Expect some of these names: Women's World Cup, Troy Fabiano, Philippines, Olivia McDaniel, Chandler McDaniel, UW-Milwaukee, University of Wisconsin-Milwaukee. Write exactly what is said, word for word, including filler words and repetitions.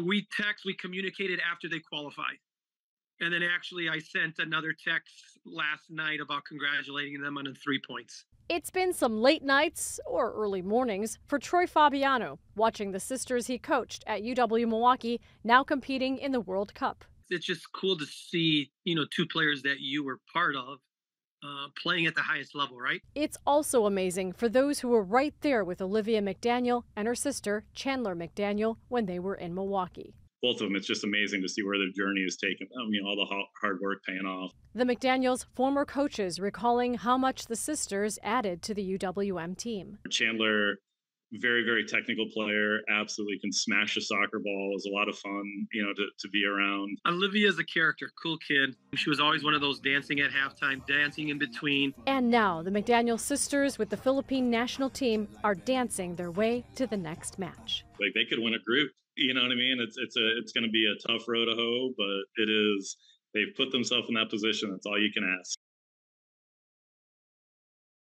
We text, we communicated after they qualified. And then actually I sent another text last night about congratulating them on the three points. It's been some late nights or early mornings for Troy Fabiano, watching the sisters he coached at U W Milwaukee now competing in the World Cup. It's just cool to see, you know, two players that you were part of uh, playing at the highest level, right? It's also amazing for those who were right there with Olivia McDaniel and her sister, Chandler McDaniel, when they were in Milwaukee. Both of them, it's just amazing to see where their journey has taken them, you know, all the hard work paying off. The McDaniels' former coaches recalling how much the sisters added to the U W M team. Chandler, very, very technical player, absolutely can smash a soccer ball. It was a lot of fun, you know, to, to be around. Olivia's a character, cool kid. She was always one of those dancing at halftime, dancing in between. And now the McDaniel sisters with the Philippine national team are dancing their way to the next match. Like, they could win a group. You know what I mean? It's it's a it's going to be a tough road to hoe, but it is. They've put themselves in that position. That's all you can ask.